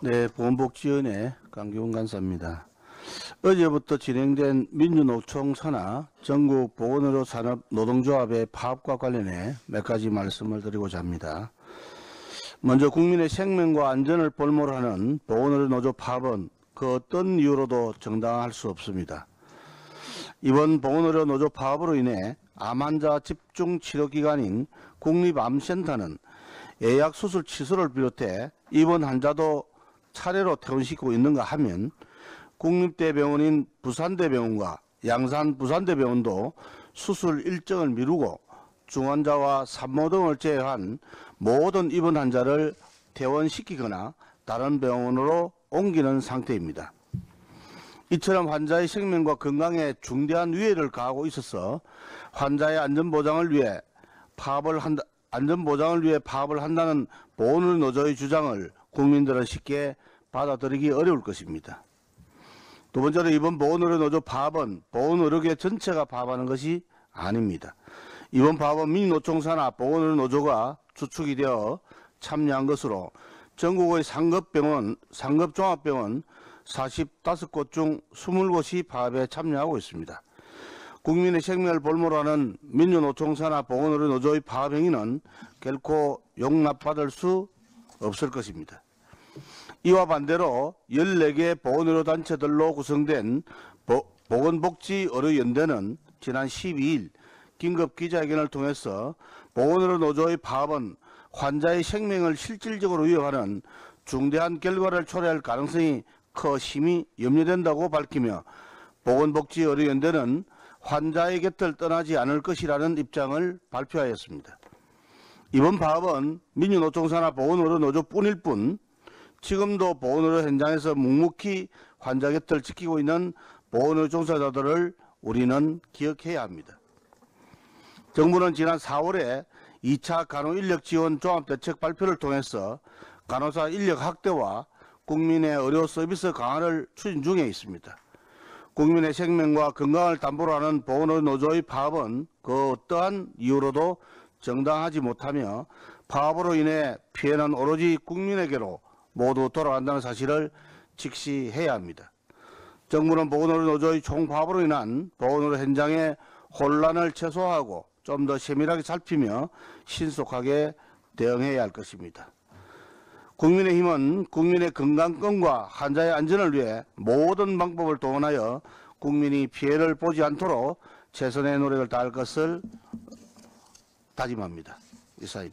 네, 보건복지위원회 강기윤 간사입니다. 어제부터 진행된 민주노총 산하 전국 보건의료 산업 노동조합의 파업과 관련해 몇 가지 말씀을 드리고자 합니다. 먼저 국민의 생명과 안전을 볼모로 하는 보건의료 노조 파업은 그 어떤 이유로도 정당화할 수 없습니다. 이번 보건의료 노조 파업으로 인해 암환자 집중치료기관인 국립암센터는 예약수술 취소를 비롯해 입원 환자도 차례로 퇴원시키고 있는가 하면 국립대병원인 부산대병원과 양산부산대병원도 수술 일정을 미루고 중환자와 산모 등을 제외한 모든 입원 환자를 퇴원시키거나 다른 병원으로 옮기는 상태입니다. 이처럼 환자의 생명과 건강에 중대한 위해를 가하고 있어서 환자의 안전보장을 위해 파업을 한다는 보건의료 노조의 주장을 국민들은 쉽게 받아들이기 어려울 것입니다. 두 번째로, 이번 보건의료 노조 파업은 보건의료계 전체가 파업하는 것이 아닙니다. 이번 파업은 민노총 산하 보건의료 노조가 주축이 되어 참여한 것으로 전국의 상급종합병원 45곳 중 20곳이 파업에 참여하고 있습니다. 국민의 생명을 볼모로 하는 민주노총 산하 보건의료 노조의 파업 행위는 결코 용납받을 수 없을 것입니다. 이와 반대로 14개 보건의료 단체들로 구성된 보건복지의료연대는 지난 12일 긴급기자회견을 통해서 보건의료 노조의 파업은 환자의 생명을 실질적으로 위협하는 중대한 결과를 초래할 가능성이 커 심히 염려된다고 밝히며, 보건복지의료연대는 환자의 곁을 떠나지 않을 것이라는 입장을 발표하였습니다. 이번 파업은 민주노총 산하 보건의료 노조뿐일 뿐 지금도 보건의료 현장에서 묵묵히 환자 곁을 지키고 있는 보건의료 종사자들을 우리는 기억해야 합니다. 정부는 지난 4월에 2차 간호인력지원 종합대책 발표를 통해서 간호사 인력 확대와 국민의 의료 서비스 강화를 추진 중에 있습니다. 국민의 생명과 건강을 담보로 하는 보건의료 노조의 파업은 그 어떠한 이유로도 정당하지 못하며, 파업으로 인해 피해는 오로지 국민에게로 모두 돌아간다는 사실을 직시해야 합니다. 정부는 보건의료 노조의 총파업으로 인한 보건의료 현장의 혼란을 최소화하고 좀 더 세밀하게 살피며 신속하게 대응해야 할 것입니다. 국민의힘은 국민의 건강권과 환자의 안전을 위해 모든 방법을 동원하여 국민이 피해를 보지 않도록 최선의 노력을 다할 것을 다짐합니다. 이상입니다.